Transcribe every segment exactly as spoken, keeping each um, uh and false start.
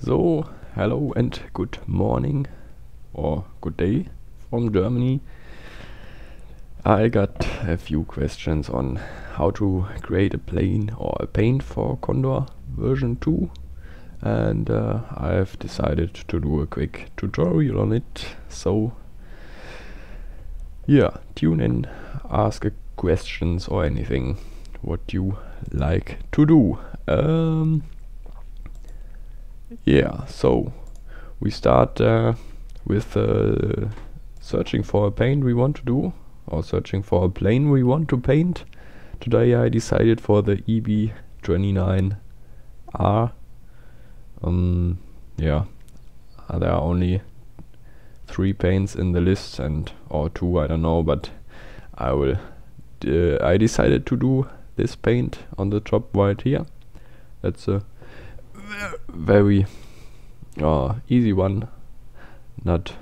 So, hello and good morning or good day from Germany. I got a few questions on how to create a plane or a paint for Condor version two, and uh, I've decided to do a quick tutorial on it. So yeah, tune in, ask questions or anything what you like to do. Um, yeah, so we start uh, with uh, searching for a paint we want to do, or searching for a plane we want to paint. Today I decided for the E B twenty-nine R. Um, yeah, uh, there are only three paints in the list, and or two, I don't know, but I will d I decided to do this paint on the top right here. That's a very uh, easy one, not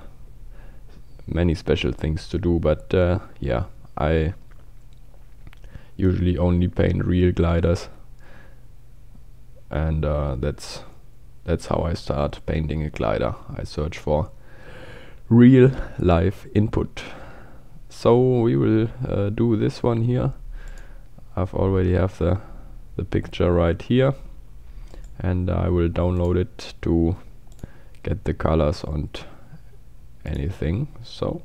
many special things to do, but uh, yeah, I usually only paint real gliders, and uh, that's that's how I start painting a glider. I search for real life input. So we will uh, do this one here. I've already have the, the picture right here, and I will download it to get the colors and anything. So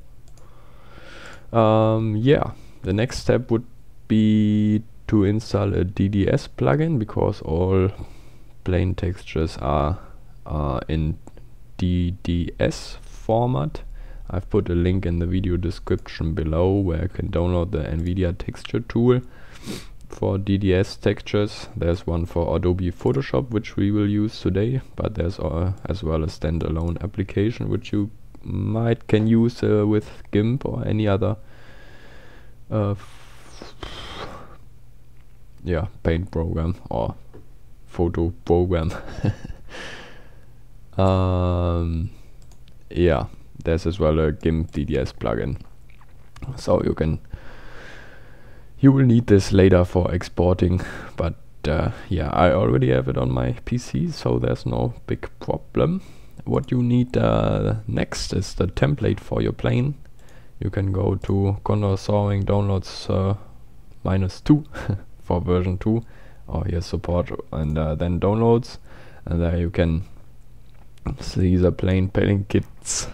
um, yeah, the next step would be to install a D D S plugin, because all plane textures are uh, in D D S format. I've put a link in the video description below where you can download the Nvidia texture tool for D D S textures. There's one for Adobe Photoshop, which we will use today, but there's uh, as well a standalone application which you might can use uh, with GIMP or any other uh, yeah, paint program or photo program. um, yeah, there's as well a GIMP D D S plugin, so you can you will need this later for exporting, but uh, yeah, I already have it on my P C, so there's no big problem. What you need uh, next is the template for your plane. You can go to Condor Soaring Downloads uh, minus two for version two, or here support, and uh, then downloads, and there you can see the plane painting kits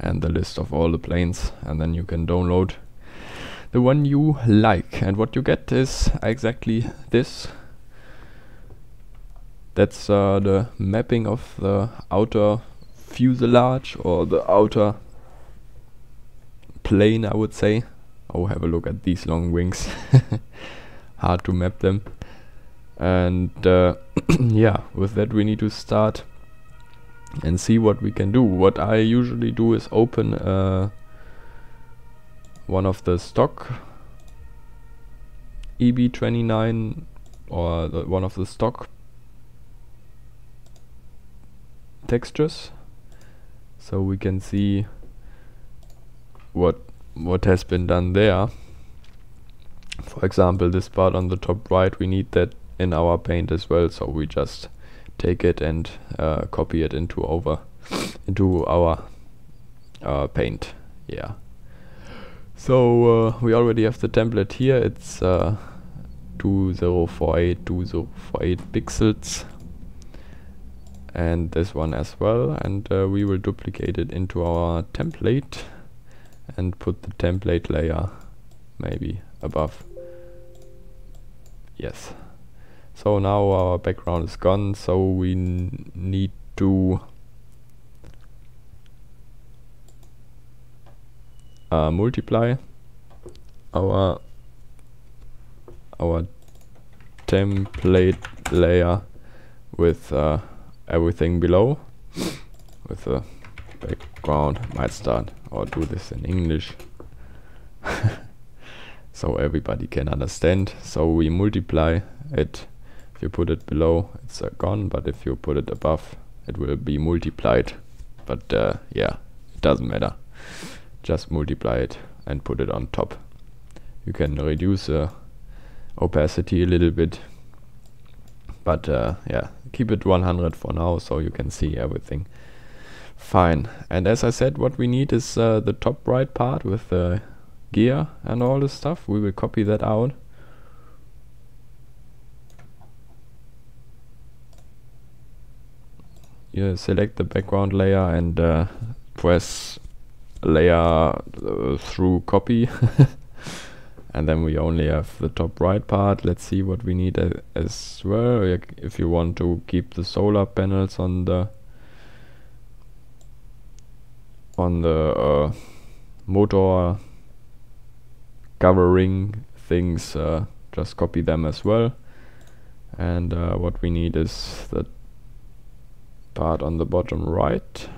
and the list of all the planes, and then you can download the one you like, and what you get is exactly this. That's uh, the mapping of the outer fuselage, or the outer plane, I would say. Oh, have a look at these long wings. Hard to map them. And uh, yeah, with that we need to start and see what we can do. What I usually do is open uh, one of the stock E B twenty-nine, or the one of the stock textures, so we can see what what has been done there. For example, this part on the top right, we need that in our paint as well, so we just take it and uh, copy it into over into our uh, paint. Yeah. So uh, we already have the template here. It's uh, two thousand forty-eight pixels, and this one as well, and uh, we will duplicate it into our template and put the template layer maybe above. Yes, so now our background is gone, so we n need to Uh, multiply our our template layer with uh, everything below, with the background. Might start or do this in English so everybody can understand. So we multiply it. If you put it below, it's uh, gone, but if you put it above, it will be multiplied, but uh, yeah, it doesn't matter. Just multiply it and put it on top. You can reduce the uh, opacity a little bit, but uh, yeah, keep it one hundred for now so you can see everything fine. And as I said, what we need is uh, the top right part with the gear and all this stuff. We will copy that out. You select the background layer and uh, press layer uh, through copy and then we only have the top right part. Let's see what we need uh, as well, like if you want to keep the solar panels on the on the uh, motor covering things, uh, just copy them as well. And uh, what we need is the part on the bottom right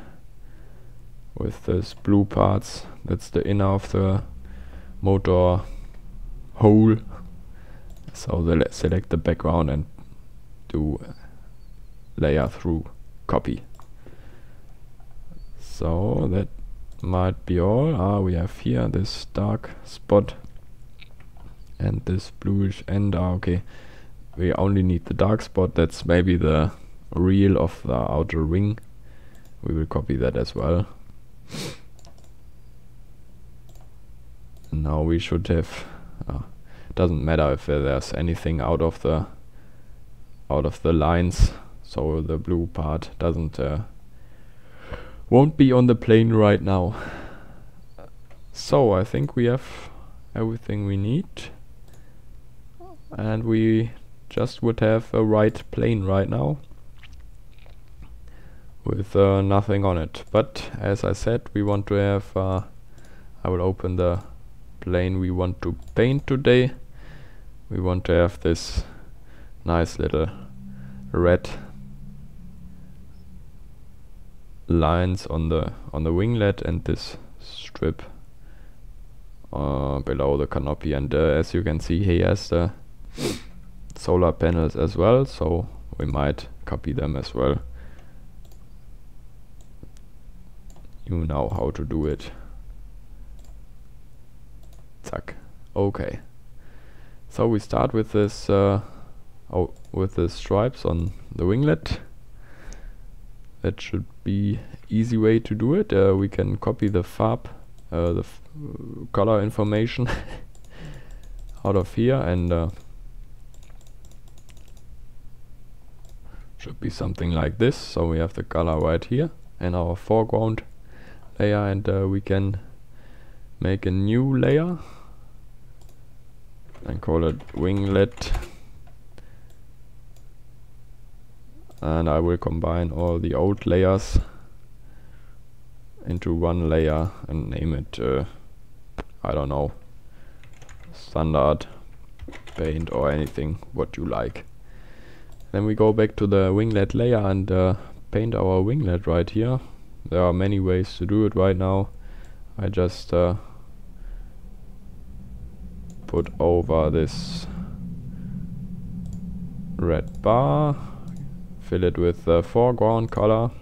with those blue parts. That's the inner of the motor hole. So the select the background and do layer through copy. So that might be all. Ah, we have here this dark spot and this bluish end. Ah, okay, we only need the dark spot. That's maybe the reel of the outer ring. We will copy that as well. Now we should have. Uh, doesn't matter if uh, there's anything out of the out of the lines. So the blue part doesn't uh, won't be on the plane right now. So I think we have everything we need, and we just would have a right plane right now with uh, nothing on it. But as I said, we want to have uh, I will open the plane we want to paint today. We want to have this nice little red lines on the on the winglet and this strip uh, below the canopy. And uh, as you can see, he has the solar panels as well, so we might copy them as well. You know how to do it. Zack. Okay. So we start with this uh, oh, with the stripes on the winglet. That should be easy way to do it. Uh, we can copy the farb, uh, the f color information out of here, and uh, should be something like this. So we have the color right here in our foreground layer, and uh, we can make a new layer and call it winglet, and I will combine all the old layers into one layer and name it uh, I don't know, standard paint or anything what you like. Then we go back to the winglet layer and uh, paint our winglet right here. There are many ways to do it right now. I just uh, put over this red bar, fill it with the foreground color,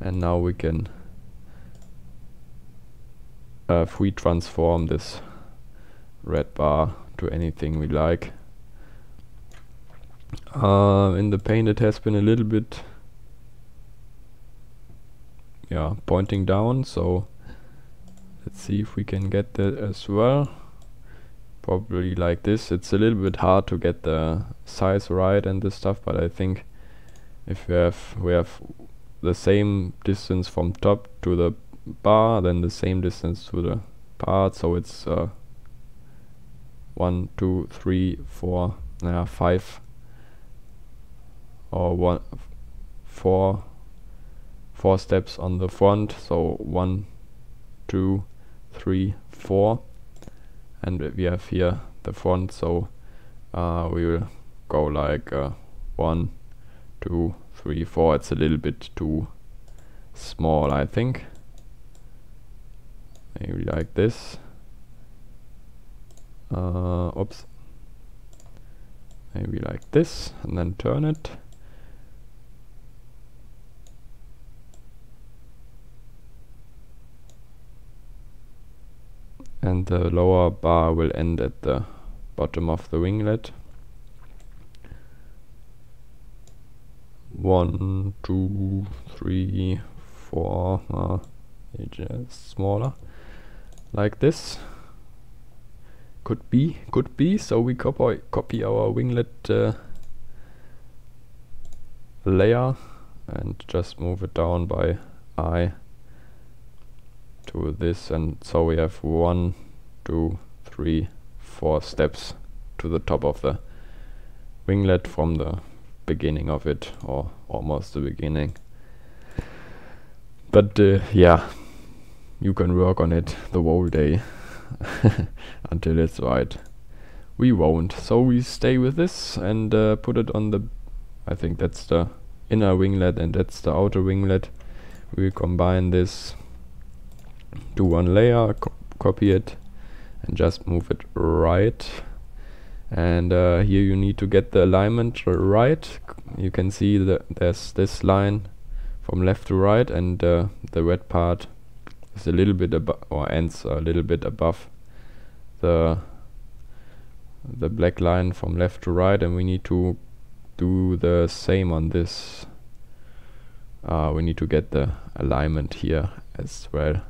and now we can uh, free transform this red bar to anything we like. Uh, in the paint it has been a little bit yeah, pointing down, so let's see if we can get that as well. Probably like this. It's a little bit hard to get the size right and this stuff, but I think if we have we have the same distance from top to the bar, then the same distance to the part, so it's uh, one, two, three, four, yeah, five, or one, four. four steps on the front, so one, two, three, four, and we have here the front, so uh, we will go like uh, one, two, three, four. It's a little bit too small, I think. Maybe like this. Uh, oops. Maybe like this, and then turn it. And the lower bar will end at the bottom of the winglet. one, two, three, four, uh, just smaller, like this. Could be, could be. So we copy copy our winglet uh, layer and just move it down by I to this, and so we have one, two, three, four steps to the top of the winglet from the beginning of it, or almost the beginning. But uh, yeah, you can work on it the whole day until it's right. We won't, so we stay with this and uh, put it on the, I think that's the inner winglet and that's the outer winglet. We combine this, do one layer, co copy it and just move it right. And uh, here you need to get the alignment right. You can see that there's this line from left to right, and uh, the red part is a little bit above, or ends a little bit above the the black line from left to right, and we need to do the same on this. Uh, we need to get the alignment here as well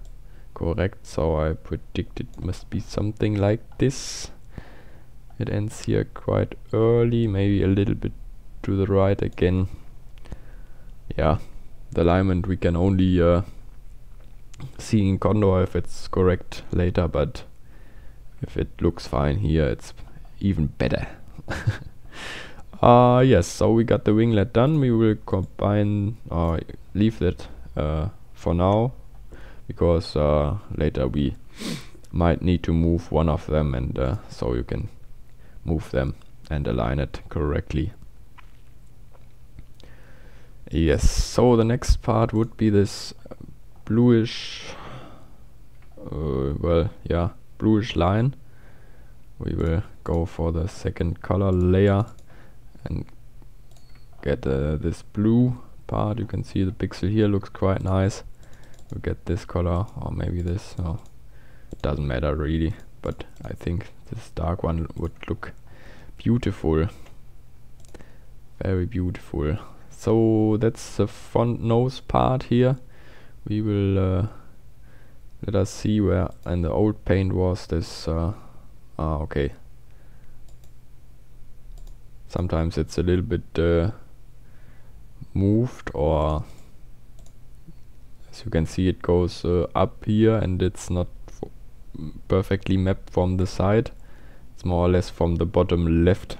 correct, so I predict it must be something like this. It ends here quite early, maybe a little bit to the right again. Yeah, the alignment we can only uh, see in Condor if it's correct later, but if it looks fine here, it's even better. Uh, yes, so we got the winglet done. We will combine, or uh, leave that uh, for now, because uh, later we might need to move one of them, and uh, so you can move them and align it correctly. Yes, so the next part would be this bluish uh, well yeah bluish line. We will go for the second color layer and get uh, this blue part. You can see the pixel here looks quite nice. We'll get this color, or maybe this, no, it doesn't matter really, but I think this dark one would look beautiful, very beautiful. So that's the front nose part here. We will uh, let us see where in the old paint was this. Uh, ah, okay. Sometimes it's a little bit uh, moved, or as you can see, it goes uh, up here, and it's not perfectly mapped from the side. It's more or less from the bottom left,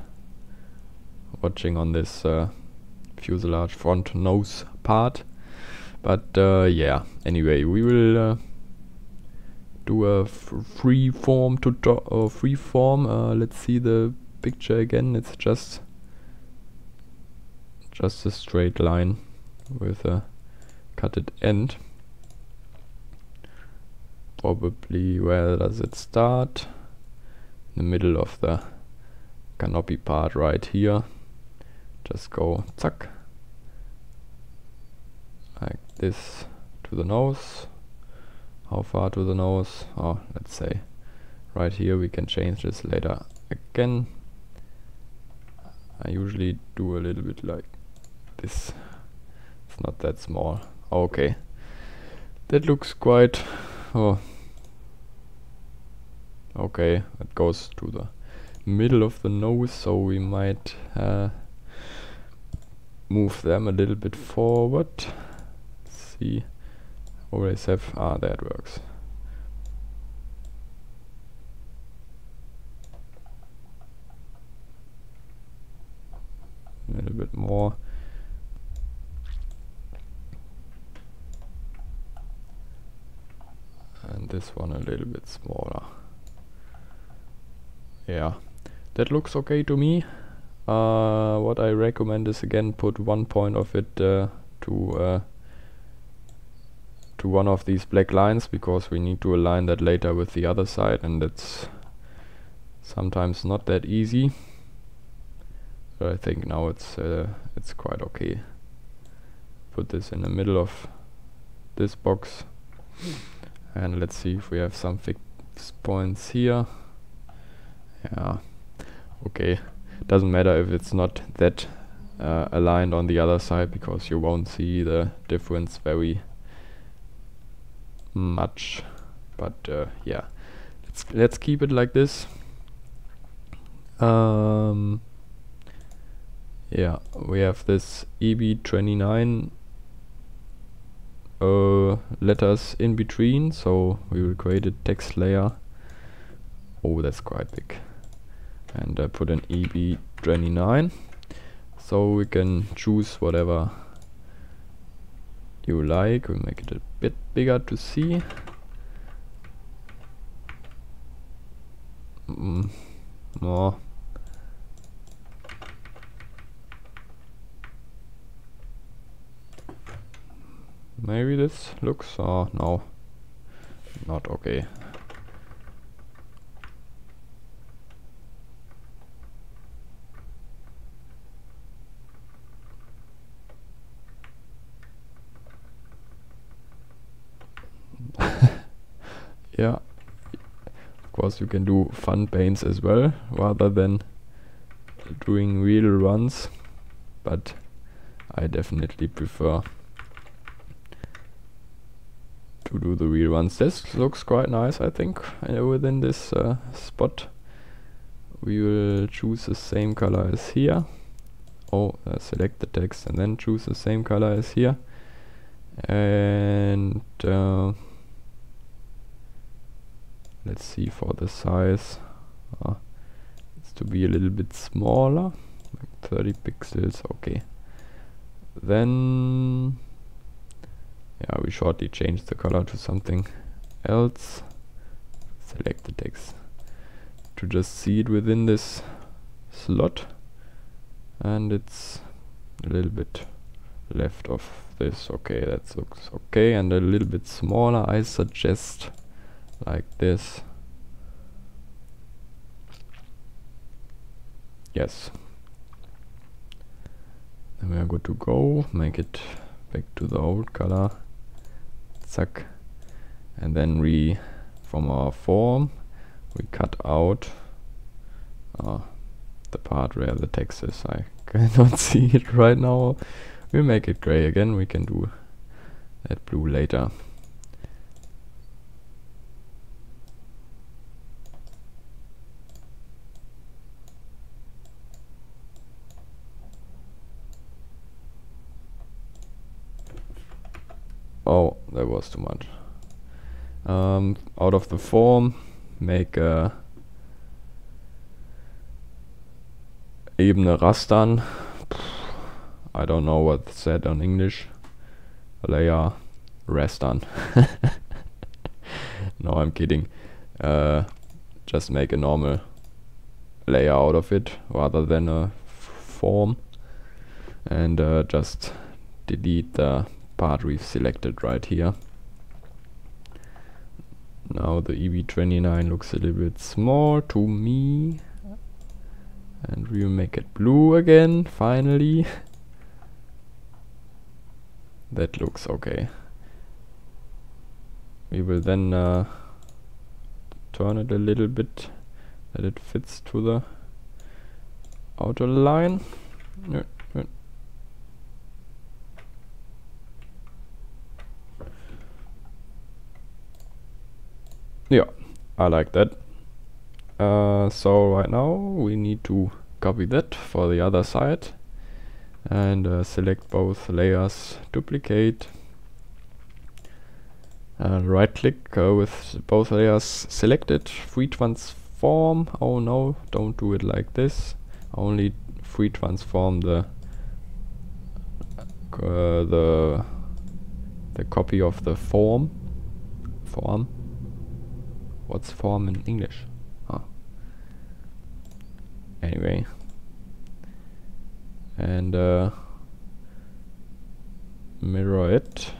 watching on this uh, fuselage front nose part. But uh, yeah, anyway, we will uh, do a free form tutorial, or free form. Uh, let's see the picture again. It's just just a straight line with a cutted end. Probably, where does it start? In the middle of the canopy part right here. Just go zack, like this, to the nose. How far to the nose? Oh, let's say right here. We can change this later again. I usually do a little bit like this. It's not that small. Okay, that looks quite... oh, okay, it goes to the middle of the nose, so we might uh, move them a little bit forward. Let's see, always have, ah, that works. A little bit more. And this one a little bit smaller. Yeah, that looks okay to me. Uh, what I recommend is, again, put one point of it uh, to uh, to one of these black lines, because we need to align that later with the other side, and that's sometimes not that easy. But I think now it's uh, it's quite okay. Put this in the middle of this box. And let's see if we have some fixed points here. Yeah, okay, doesn't matter if it's not that uh, aligned on the other side, because you won't see the difference very much. But uh, yeah, let's, let's keep it like this. Um, yeah, we have this E B twenty-nine uh, letters in between, so we will create a text layer. Oh, that's quite big. And I uh, put an E B twenty-nine, so we can choose whatever you like. We'll make it a bit bigger to see. Mm, more. Maybe this looks, oh no, not okay. Yeah, of course you can do fun paints as well, rather than doing real runs, but I definitely prefer to do the real ones. This looks quite nice, I think, uh, within this uh, spot. We will choose the same color as here. Oh, uh, select the text and then choose the same color as here. And uh, let's see for the size. Uh, it's to be a little bit smaller, like thirty pixels, okay. Then yeah, we shortly change the color to something else. Select the text to just see it within this slot, and it's a little bit left of this. Okay, that looks okay, and a little bit smaller. I suggest like this. Yes. Then we are good to go. Make it back to the old color. Zack. And then we, from our form, we cut out uh, the part where the text is. I cannot see it right now. We make it gray again. We can do that blue later. Oh, that was too much. Um, out of the form, make a Ebene rastern. I don't know what's said on English. Layer rastern. No, I'm kidding. Uh, just make a normal layer out of it rather than a form, and uh, just delete the part we've selected right here. Now the E B twenty-nine looks a little bit small to me, and we'll make it blue again finally. That looks okay. We will then uh, turn it a little bit that it fits to the outer line. No. Yeah, I like that. Uh, so right now we need to copy that for the other side, and uh, select both layers, duplicate, uh, right click uh, with both layers selected, free transform. Oh no, don't do it like this, only free transform the uh, the the copy of the form form What's form in English? Huh. Anyway. And uh, mirror it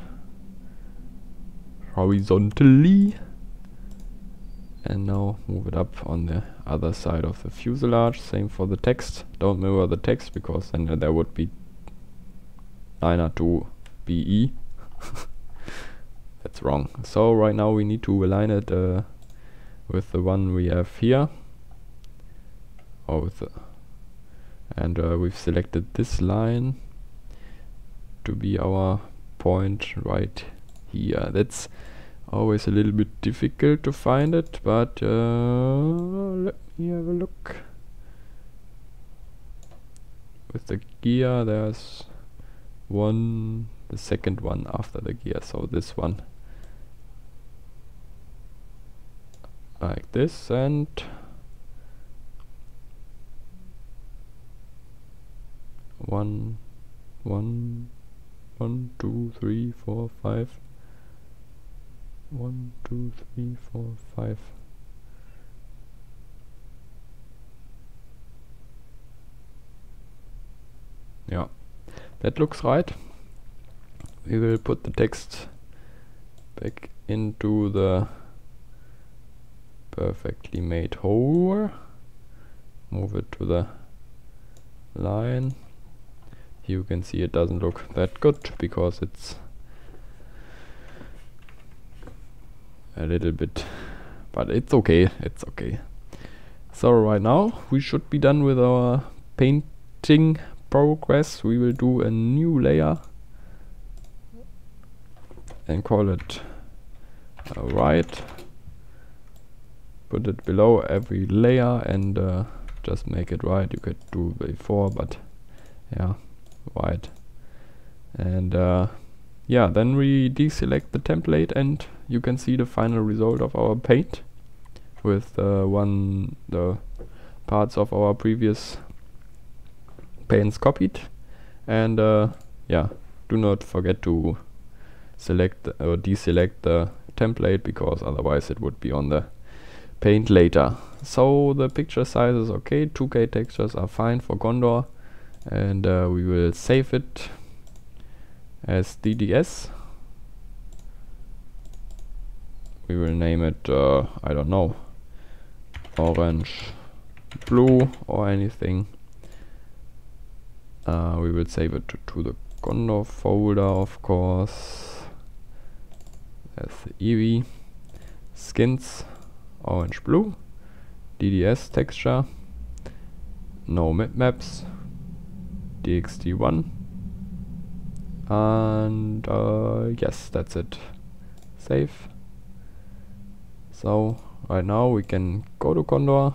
horizontally. And now move it up on the other side of the fuselage. Same for the text. Don't mirror the text, because then uh, there would be nine oh two B E. That's wrong. So right now we need to align it uh, with the one we have here. Oh, with the and uh, we've selected this line to be our point right here. That's always a little bit difficult to find it, but uh, let me have a look. With the gear, there's one, the second one after the gear, so this one. Like this, and one, one, one, two, three, four, five. One, two, three, four, five. Yeah, that looks right. We will put the text back into the perfectly made hole. Move it to the line. You can see it doesn't look that good because it's a little bit, but it's okay, it's okay. So right now we should be done with our painting progress. We will do a new layer and call it uh, right. Put it below every layer and uh, just make it right. You could do before, but yeah, right. And uh, yeah, then we deselect the template and you can see the final result of our paint with uh, one the parts of our previous paints copied. And uh, yeah, do not forget to select or deselect the template, because otherwise it would be on the paint later. So the picture size is okay, two K textures are fine for Condor, and uh, we will save it as D D S. We will name it, uh, I don't know, orange, blue or anything. Uh, we will save it to, to the Condor folder, of course. That's the E V, skins, orange, blue, D D S texture, no map maps, D X T one, and uh, yes, that's it. Save. So right now we can go to Condor,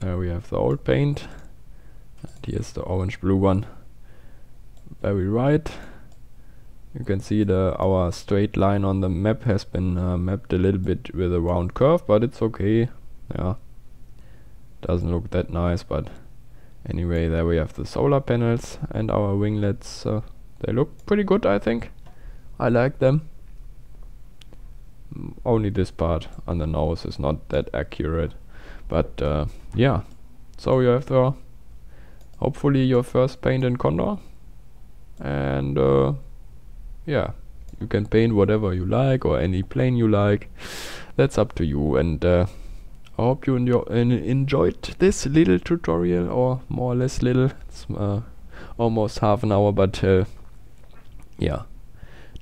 there we have the old paint, and here's the orange blue one. Very right. You can see the our straight line on the map has been uh, mapped a little bit with a round curve, but it's okay. Yeah, doesn't look that nice, but anyway, there we have the solar panels and our winglets. Uh, they look pretty good, I think. I like them. Mm, only this part on the nose is not that accurate, but uh, yeah. So you have the hopefully your first paint in Condor, and uh, yeah, you can paint whatever you like or any plane you like. That's up to you. And uh, I hope you enjo en enjoyed this little tutorial, or more or less little. It's uh, almost half an hour, but uh, yeah,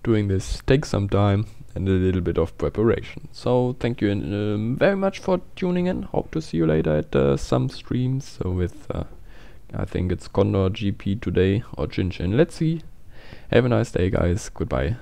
doing this takes some time and a little bit of preparation. So thank you in, um, very much for tuning in. Hope to see you later at uh, some streams uh, with uh, I think it's Condor G P today or Jinjin. Let's see. Have a nice day, guys. Goodbye.